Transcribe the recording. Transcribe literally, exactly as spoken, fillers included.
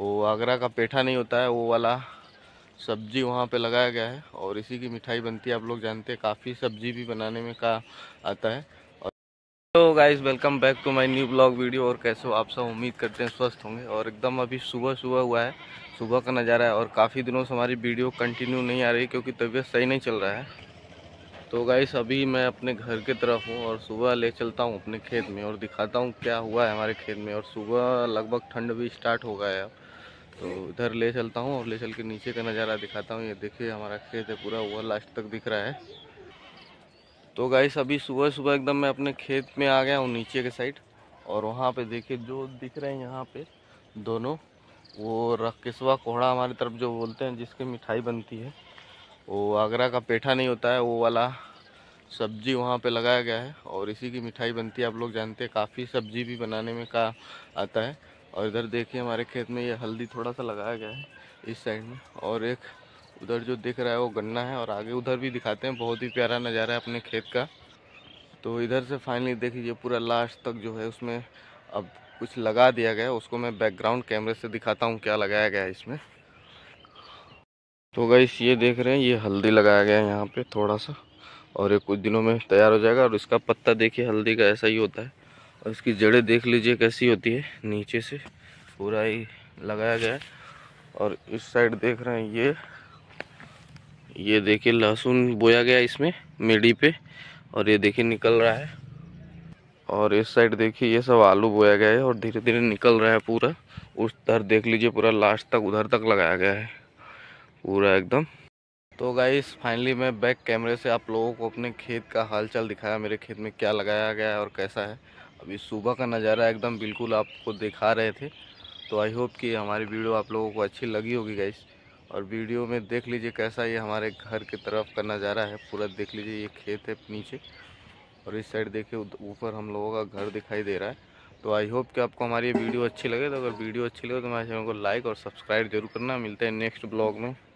वो आगरा का पेठा नहीं होता है वो वाला सब्जी वहाँ पे लगाया गया है और इसी की मिठाई बनती है। आप लोग जानते हैं काफ़ी सब्जी भी बनाने में का आता है। Hello guys, welcome back to my new blog video. और कैसे हो आप सब? उम्मीद करते हैं स्वस्थ होंगे। और एकदम अभी सुबह सुबह हुआ है, सुबह का नज़ारा है। और काफ़ी दिनों से हमारी वीडियो कंटिन्यू नहीं आ रही क्योंकि तबीयत सही नहीं चल रहा है। तो गाइस अभी मैं अपने घर की तरफ हूँ और सुबह ले चलता हूँ अपने खेत में और दिखाता हूँ क्या हुआ है हमारे खेत में। और सुबह लगभग ठंड भी स्टार्ट हो गया है अब, तो इधर ले चलता हूँ और ले चल के नीचे का नज़ारा दिखाता हूँ। ये देखिए हमारा खेत है, पूरा हुआ लास्ट तक दिख रहा है। तो गाइस अभी सुबह सुबह एकदम मैं अपने खेत में आ गया हूँ नीचे के साइड। और वहाँ पे देखिए जो दिख रहे हैं यहाँ पे दोनों, वो रक्केसवा कोहड़ा हमारी तरफ जो बोलते हैं, जिसकी मिठाई बनती है। वो आगरा का पेठा नहीं होता है वो वाला सब्जी वहाँ पे लगाया गया है और इसी की मिठाई बनती है। आप लोग जानते हैं काफ़ी सब्जी भी बनाने में का आता है। और इधर देखिए हमारे खेत में ये हल्दी थोड़ा सा लगाया गया है इस साइड में। और एक उधर जो दिख रहा है वो गन्ना है। और आगे उधर भी दिखाते हैं, बहुत ही प्यारा नज़ारा है अपने खेत का। तो इधर से फाइनली देख लीजिए पूरा लास्ट तक जो है उसमें अब कुछ लगा दिया गया है। उसको मैं बैकग्राउंड कैमरे से दिखाता हूँ क्या लगाया गया है इसमें। तो गाइस ये देख रहे हैं, ये हल्दी लगाया गया है यहाँ पे थोड़ा सा और ये कुछ दिनों में तैयार हो जाएगा। और इसका पत्ता देखिए हल्दी का ऐसा ही होता है और इसकी जड़ें देख लीजिए कैसी होती है। नीचे से पूरा ही लगाया गया है। और इस साइड देख रहे हैं ये ये देखिए लहसुन बोया गया इसमें मेढ़ी पे और ये देखिए निकल रहा है। और इस साइड देखिए ये सब आलू बोया गया है और धीरे धीरे निकल रहा है पूरा। उस तरफ देख लीजिए पूरा लास्ट तक उधर तक लगाया गया है पूरा एकदम। तो गाइस फाइनली मैं बैक कैमरे से आप लोगों को अपने खेत का हालचाल दिखाया, मेरे खेत में क्या लगाया गया है और कैसा है। अभी सुबह का नज़ारा एकदम बिल्कुल आपको दिखा रहे थे। तो आई होप कि हमारी वीडियो आप लोगों को अच्छी लगी होगी गाइस। और वीडियो में देख लीजिए कैसा ये हमारे घर की तरफ का नज़ारा है पूरा। देख लीजिए ये खेत है नीचे और इस साइड देखिए ऊपर हम लोगों का घर दिखाई दे रहा है। तो आई होप कि आपको हमारी ये वीडियो अच्छी लगे। तो अगर वीडियो अच्छी लगे तो हमारे चैनल को लाइक और सब्सक्राइब जरूर करना। मिलते हैं नेक्स्ट ब्लॉग में।